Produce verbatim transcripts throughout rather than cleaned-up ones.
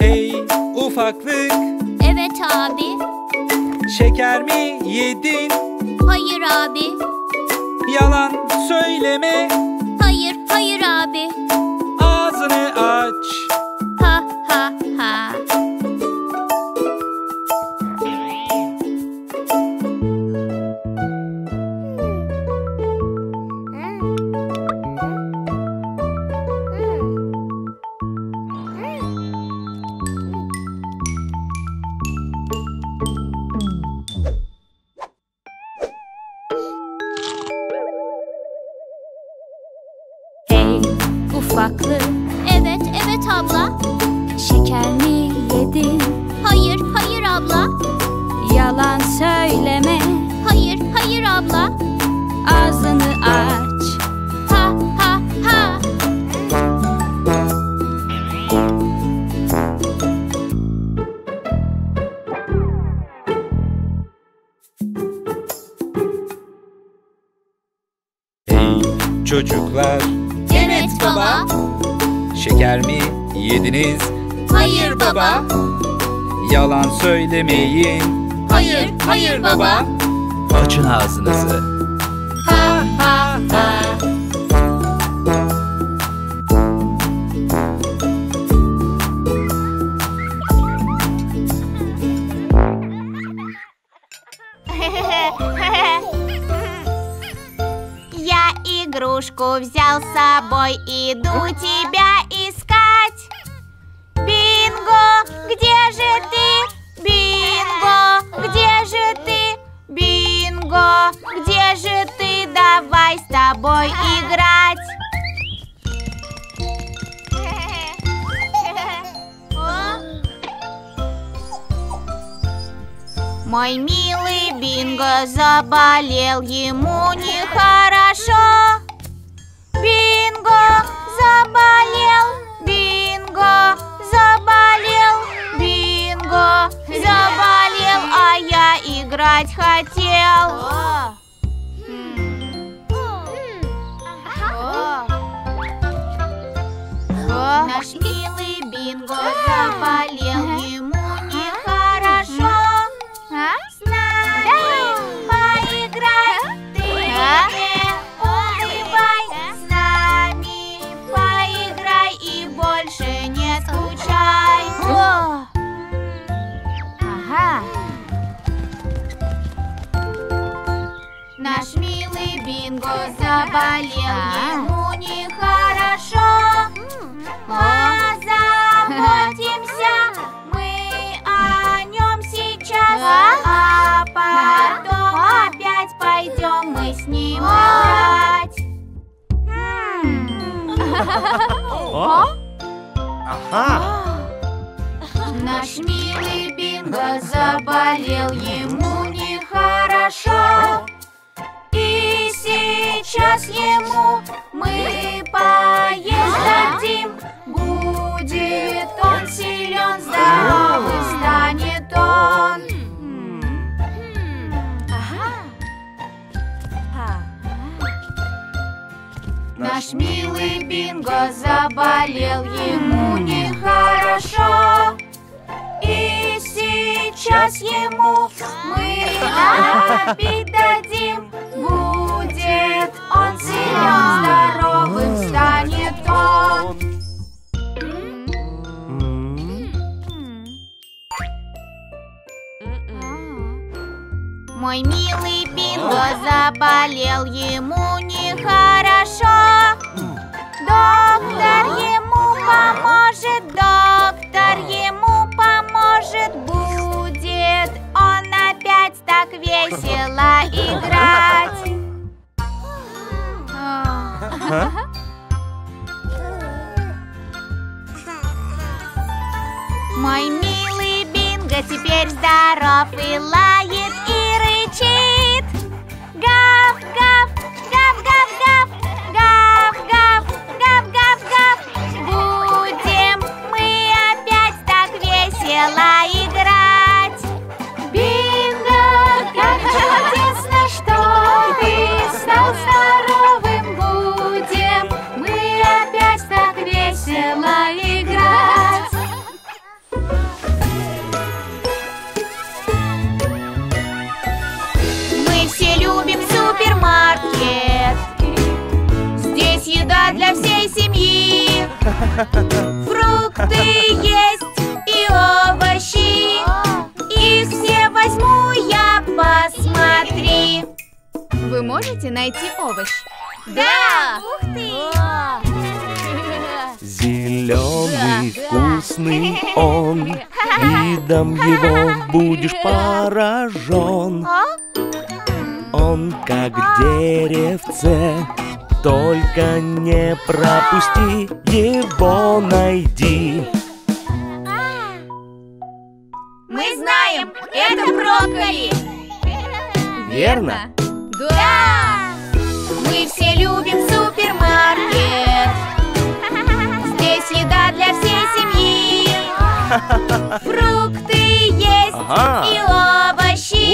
Ey ufaklık. Evet abi. Şeker mi yedin? Hayır abi. Yalan söyleme. Hayır, hayır abi. Ağzını aç. Ha ha ha. Evet, evet abla. Şeker mi yedin? Hayır, hayır abla. Yalan söyleme. Hayır, hayır abla. Ağzını aç. Ha, ha, ha. Hey çocuklar. Evet baba. Şeker mi yediniz? Hayır baba. Yalan söylemeyin. Hayır, hayır baba. Açın ağzınızı. Ha ha ha. Я игрушку взял с собой, иду тебя искать. Бинго, где же ты? Бинго, где же ты? Бинго, где же ты? Давай с тобой играть. Мой милый Бинго заболел, ему нехорошо. Бинго заболел, Бинго заболел, Бинго заболел, а я играть хотел. Наш милый Бинго заболел, ему нехорошо. С нами поиграй, ты мне улыбай. С нами поиграй и больше не скучай. Ага. Наш милый Бинго заболел, ему нехорошо. Позаботимся мы о нем сейчас, а потом опять пойдем мы с ним играть. Наш милый Бинго заболел, ему нехорошо. И сейчас ему мы поесть дадим. Будет он силен, здоровый станет он. Наш милый Бинго заболел, ему нехорошо. И сейчас ему мы опять дадим. Будет он силен, здоровым станет он. Мой милый Бинго заболел, ему нехорошо. Доктор ему поможет, доктор ему поможет. Будет он опять так весело играть. Мой милый Бинго теперь здоров и лает и рычит. Гав-гав, гав-гав-гав, гав-гав, гав-гав-гав. Будем мы опять так весело играть. Бинго, как чудесно, что ты стал здоровым. Будем мы опять так весело играть. Фрукты есть и овощи, их все возьму я, посмотри. Вы можете найти овощ? Да! Ух ты! Зеленый, вкусный он, видом его будешь поражен. Он как деревце, только не пропусти, его найди. Мы знаем, это брокколи. Верно? Да! Мы все любим супермаркет. Здесь еда для всей семьи. Фрукты есть ага. и овощи.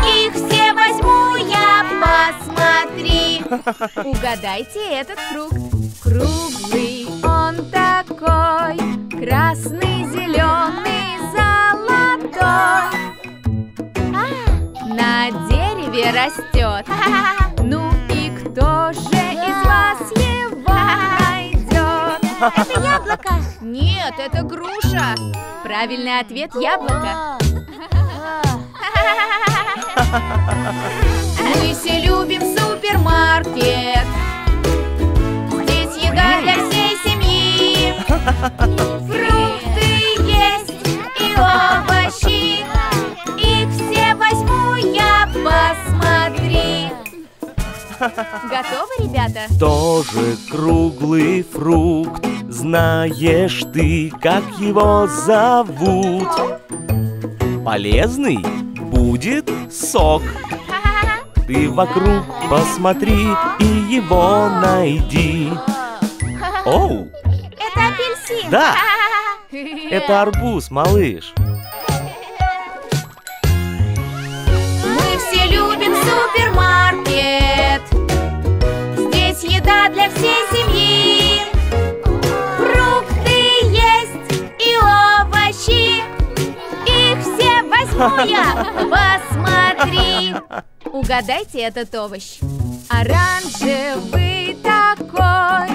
Их все возьму я, посмотри. Угадайте этот фрукт. Круглый он такой, красный, зеленый, золотой. На дереве растет. Ну и кто же из вас его найдет? Это яблоко? Нет, это груша. Правильный ответ — яблоко. Мы все любим супермаркет. Здесь еда для всей семьи. Фрукты есть и овощи. Их все возьму я, посмотри. Готовы, ребята? Тоже круглый фрукт. Знаешь ты, как его зовут? Полезный будет сок. Ты вокруг посмотри и его найди. Оу! Это апельсин! Да! Это арбуз, малыш. Мы все любим супермаркет. Здесь еда для всей семьи. Фрукты есть и овощи. Их все возьму я, посмотри. Угадайте этот овощ. Оранжевый такой,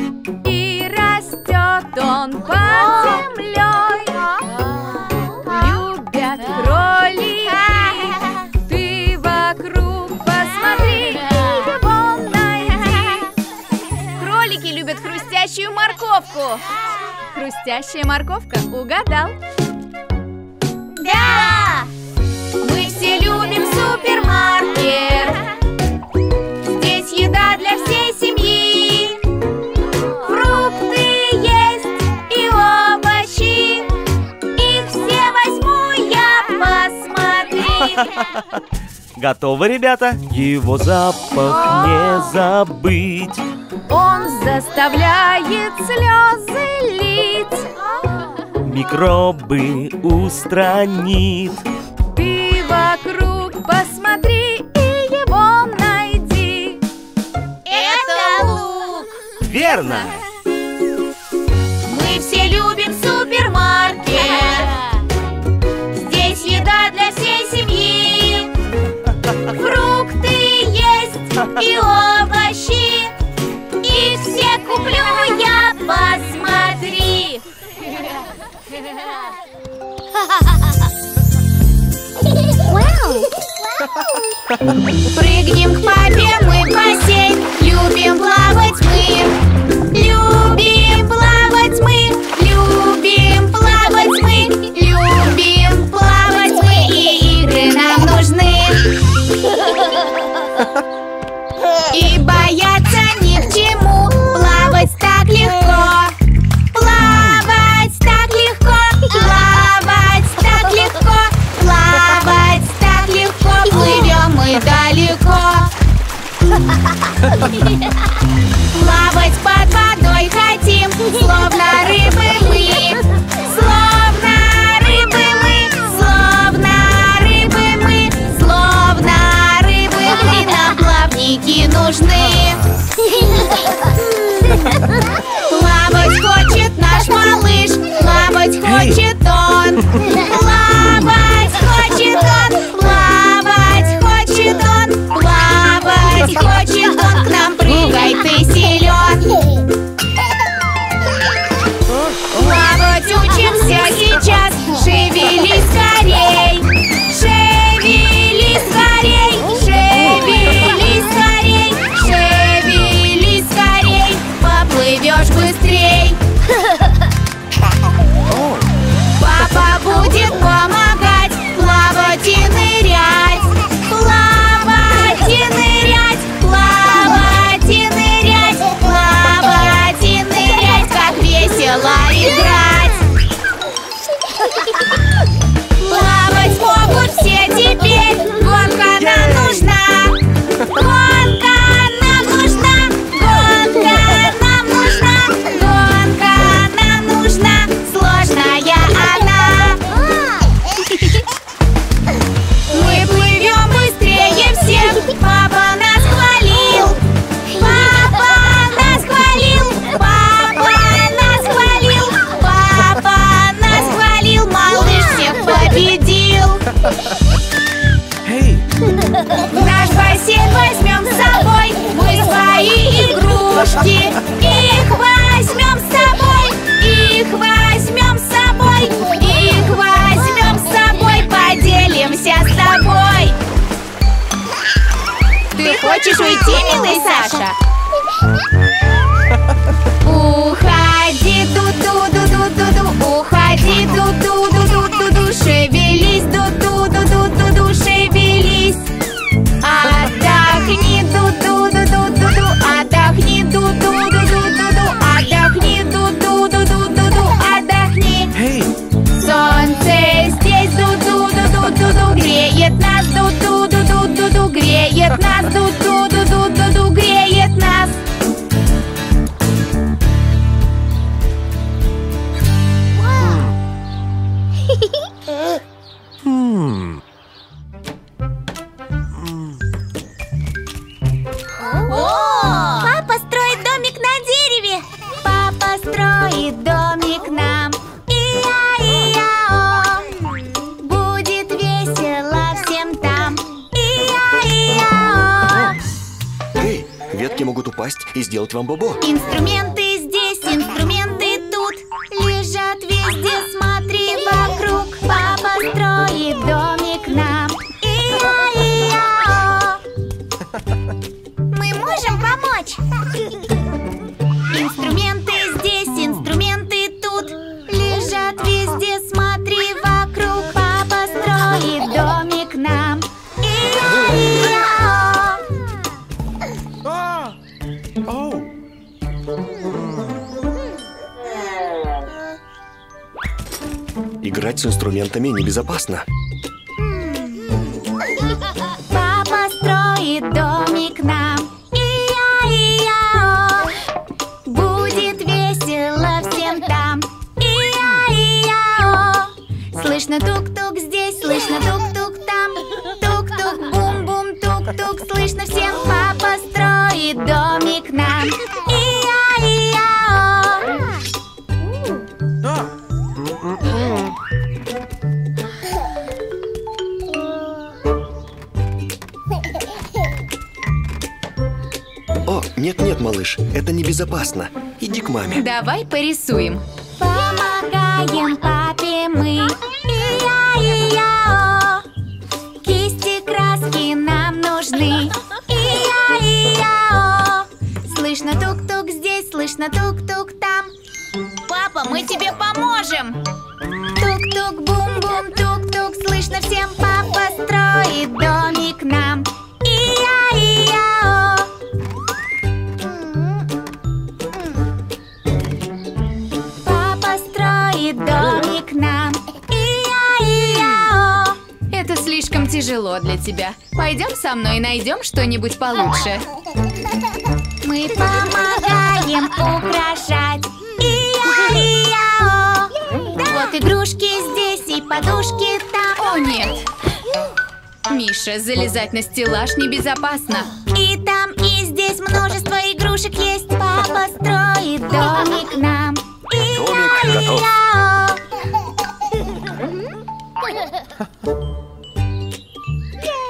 и растет он под землей. Любят кролики. Ты вокруг посмотри, его найди. Кролики любят хрустящую морковку. Хрустящая морковка, угадал? Да! Мы все любим супермаркет. Здесь еда для всей семьи. Фрукты есть и овощи. Их все возьму я, посмотри. Готовы, ребята? Его запах не забыть. Он заставляет слезы лить. Микробы устранит. Ты вокруг посмотри и его найди. Это лук. Верно. Мы все любим супермаркет. Здесь еда для всей семьи. Фрукты есть и овощи. Их все куплю я, посмотри. Прыгнем к папе мы в бассейн. Любим плавать мы. Любим плавать мы. Любим плавать мы. Любим плавать мы. И игры нам нужны. И бояться ни к чему. Плавать так легко. Плавать так легко, плавать так легко, плывем мы далеко. Плавать под Папа строит домик на дереве. Папа строит домик нам. И-я-и-я-о. Будет весело всем там. И-я-и-я-о. Эй, ветки могут упасть и сделать вам бобо. Инструменты здесь, инструменты тут. Лежат везде, смотри вокруг. Папа строит домик нам. И-я-и-я-о. Мы можем помочь? Инструменты здесь, инструменты тут. Лежат везде, смотри вокруг. Папа строит домик нам. И-я-и-я-о. Играть с инструментами небезопасно. Папа строит домик нам. И-я-и-я-о. Будет весело всем там. И-я-и-я-о. Слышно тук-тук здесь, слышно тук-тук там. Тук-тук, бум-бум, тук-тук. Слышно всем. Папа строит домик нам. И-я-и-я-о. О, нет-нет, малыш, это небезопасно. Иди к маме. Давай порисуем. Помогаем папе мы. И-я-и-я-о. Кисти, краски нам нужны. И-я-и-я-о. Слышно тук-тук здесь, слышно тук-тук там. Папа, мы тебе поможем. Тук-тук, бум-бум, тук-тук. Слышно всем. Папа строит домик нам. И-я-и-я-о. Папа строит домик нам. И-я-и-я-о. Это слишком тяжело для тебя. Пойдем со мной и найдем что-нибудь получше. Мы помогаем украшать. И-я-и-я-о. Вот игрушки здесь и подушки там. О, нет! Миша, залезать на стеллаж небезопасно. И там, и здесь множество игрушек есть. Папа строит домик нам. И-я-и-я-о.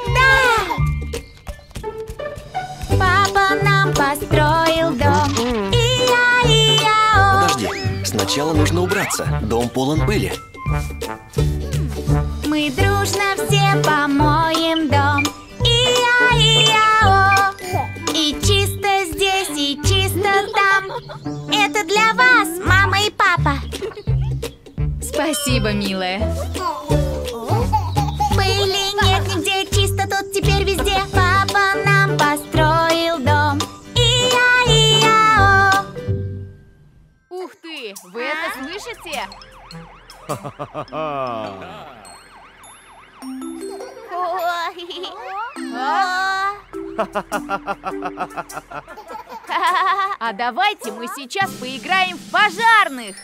Да! Папа нам построил дом. И-я-и-я-о. Подожди, сначала нужно убраться. Дом полон пыли. Мы дружно все помоем дом. И-я-и-я-о. И чисто здесь, и чисто там. Это для вас, мама и папа. Спасибо, милая. Пыли нет нигде, чисто тут теперь везде. Папа нам построил дом. И-я-и-я-о. Ух ты, вы а? это слышите? А давайте мы сейчас поиграем в пожарных.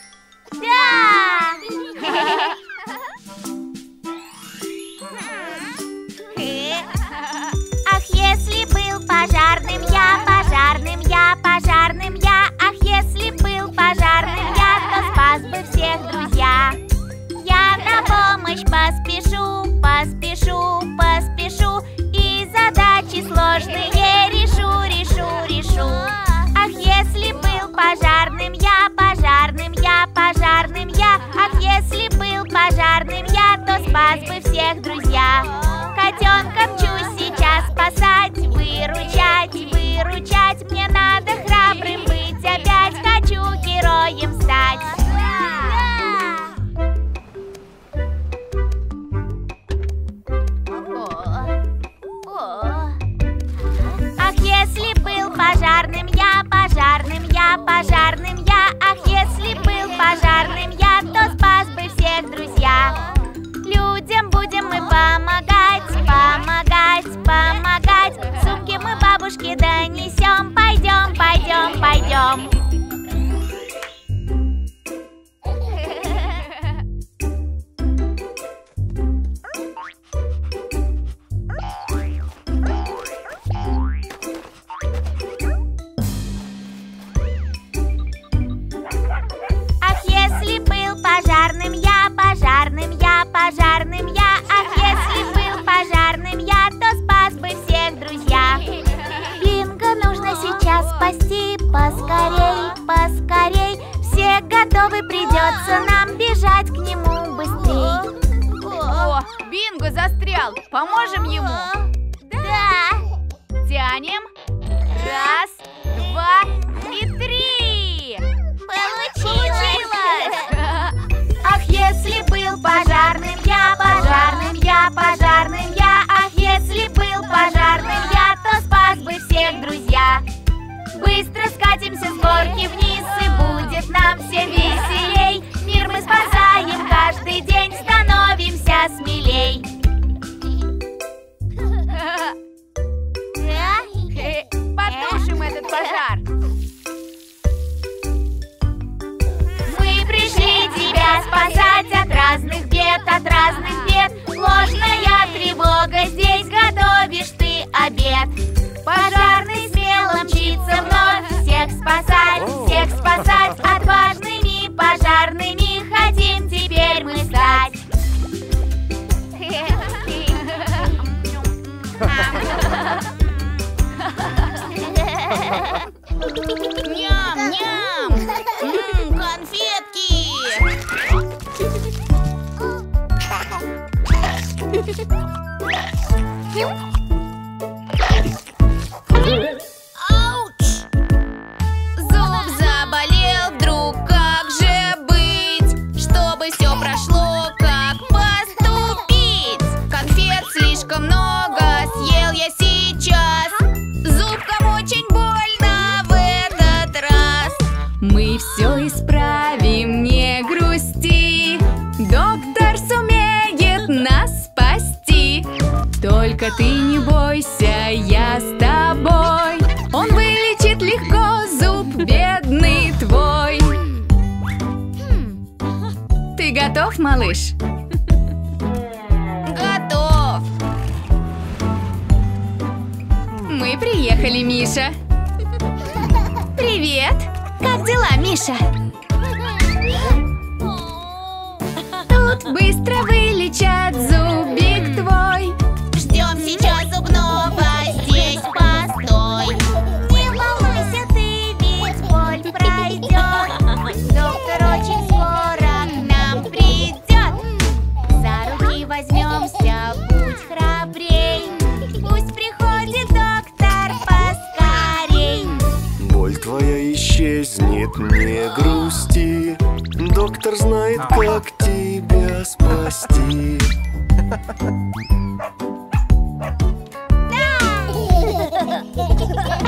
Да! Ах, если был пожарным я, пожарным я, пожарным я. Ах, если был пожарным я, то спас бы всех, друзья. Я на помощь поспешу, поспешу, поспешу. И задачи сложные решу, решу, решу. Ах, если был пожарным я, пожарным я, пожарным я. Ах, если был пожарным я, то спас бы всех, друзья. Котенка мчусь сейчас спасать, выручать, выручать. Мне надо храбрым быть опять, хочу героем стать. Если был пожарным я, пожарным я, пожарным я. Ах, если был пожарным я, то спас бы всех, друзья. Людям будем мы помогать, помогать, помогать. Сумки мы бабушке донесем, пойдем, пойдем, пойдем. готовы, придется нам бежать к нему быстрей. О, Бинго застрял. Поможем ему? Да. Тянем. Раз, два и три. Получилось. Ах, если был пожарным я, пожарным я, пожарным я. Ах, если был пожарным я, то спас бы всех, друзья. Быстро скатимся с горки вниз, и будет нам всем веселей. Мир мы спасаем каждый день, становимся смелей. Потушим этот пожар. Мы пришли тебя спасать от разных бед, от разных бед. Ложная тревога, здесь готовишь ты обед. Пожарный смело мчится вновь, всех спасать, всех спасать. Отважными пожарными хотим теперь мы стать. Ням-ням! Ммм, конфетки! Ауч! Зуб заболел, друг, как же быть? Чтобы все прошло, как поступить? Конфет слишком много, съел я сейчас. Зубкам очень больно в этот раз. Мы все исправим, не грусти. Доктор сумеет нас спасти. Только ты не бойся, я с тобой. Он вылечит легко зуб бедный твой. Ты готов, малыш? Готов. Мы приехали, Миша. Привет. Как дела, Миша? Тут быстро вылечат зубик твой. Сейчас зубного здесь постой. Не волнуйся ты, ведь боль пройдет. Доктор очень скоро к нам придет. За руки возьмемся, будь храбрей. Пусть приходит доктор поскорей. Боль твоя исчезнет, не грусти. Доктор знает, как тебя спасти.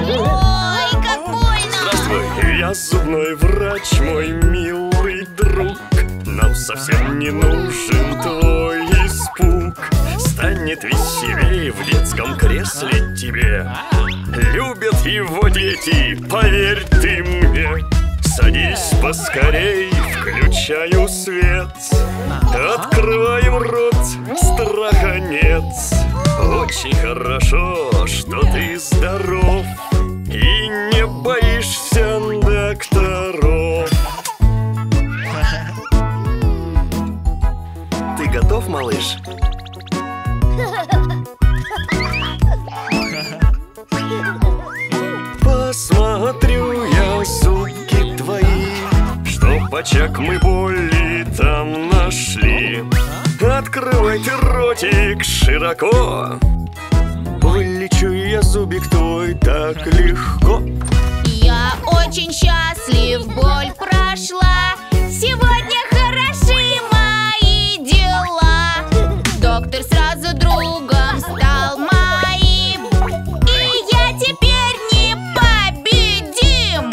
Ой, как больно! Здравствуй, я зубной врач, мой милый друг. Нам совсем не нужен твой испуг. Станет веселее в детском кресле тебе. Любят его дети, поверь ты мне. Садись поскорей, включаю свет. Открываем рот, страха нет. Очень хорошо, что ты здоров и не боишься докторов. Ты готов, малыш? Посмотрю я зубки твои, что почек мы боли там нашли. Открывайте ротик широко. Вылечу я зубик твой так легко. Я очень счастлив, боль прошла. Сегодня хороши мои дела. Доктор сразу другом стал моим. И я теперь непобедим.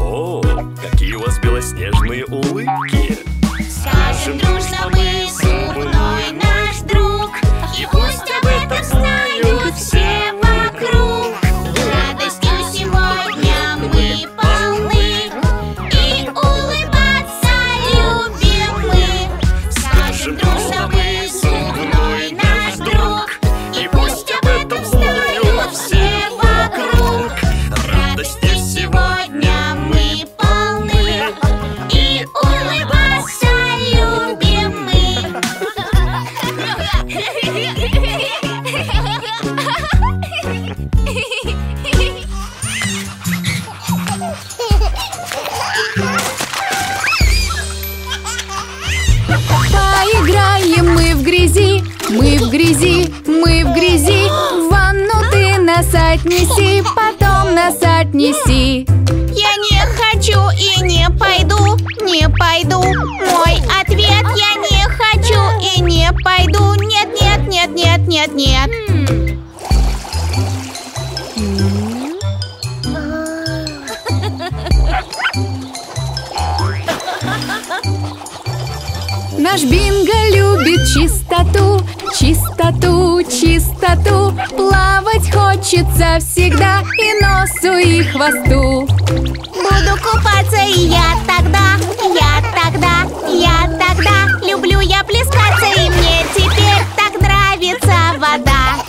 О, какие у вас белоснежные улыбки. Скажем дружно мы, зубной наш друг. И пусть об этом знают все вокруг. Радостью сегодня мы полны. И улыбаться любим мы. Скажем дружно мы, зубной наш друг. И пусть об этом знают все вокруг. Радостью сегодня мы полны. И улыбаться Мы в грязи, мы в грязи, в ванну ты нас отнеси, потом нас отнеси. Я не хочу и не пойду, не пойду. Мой ответ: я не хочу и не пойду. Нет, нет, нет, нет, нет, нет. Наш Бинго любит чистоту, чистоту, чистоту. Плавать хочется всегда и носу, и хвосту. Буду купаться и я тогда, я тогда, я тогда. Люблю я плескаться, и мне теперь так нравится вода.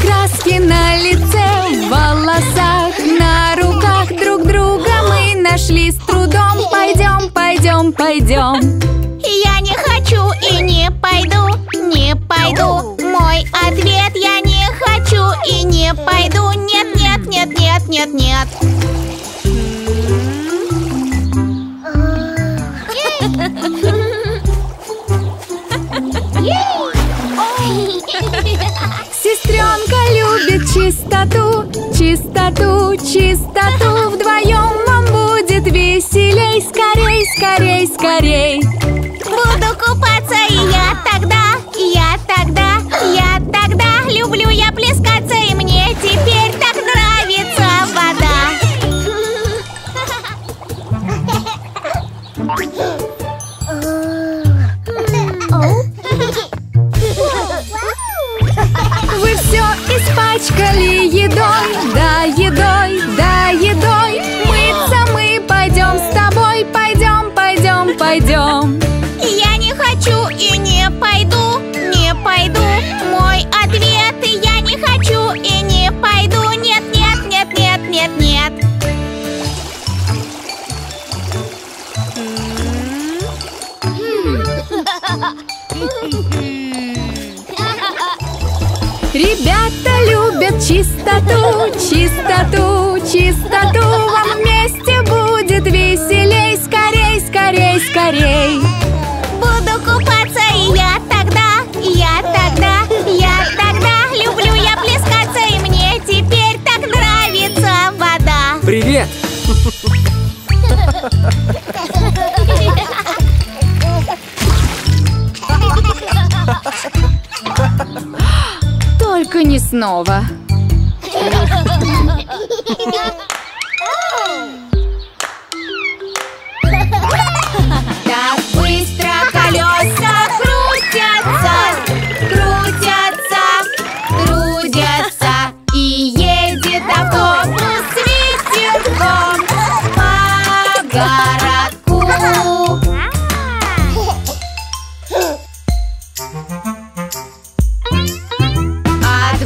Краски на лице, в волосах, на руках. Друг друга мы нашли с трудом. Пойдем, пойдем, пойдем. Я не хочу и не пойду, не пойду. Мой ответ: я не хочу и не пойду. Нет, нет, нет, нет, нет, нет. Сестренка любит чистоту, чистоту, чистоту. Вдвоем вам будет веселей, скорей, скорей, скорей. Буду купаться и я тогда, я тогда, я тогда. Люблю я плескаться, и мне теперь так нравится вода. Испачкали едой, да едой, да едой. Мыться мы пойдем с тобой, пойдем, пойдем, пойдем. Я не хочу и не пойду, не пойду. Мой ответ: я не хочу и не пойду. Нет, нет, нет, нет, нет, нет. Ребята любят чистоту, чистоту, чистоту. Вам вместе будет веселей, скорей, скорей, скорей. Буду купаться и я тогда, я тогда, я тогда. Люблю я плескаться, и мне теперь так нравится вода. Привет! Только не снова. Так быстро колеса крутятся, крутятся, крутятся. И едет автобус с ветерком по городку.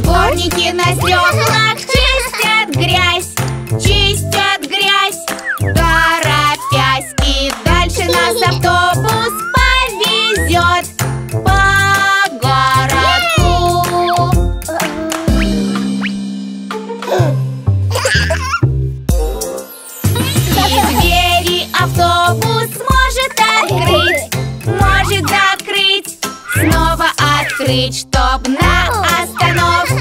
Дворники на стеклах чистят грязь, чистят грязь, торопясь. И дальше нас автобус повезет по городу. И двери автобус может открыть, может закрыть, снова открыть, чтоб на остановке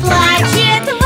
плачет.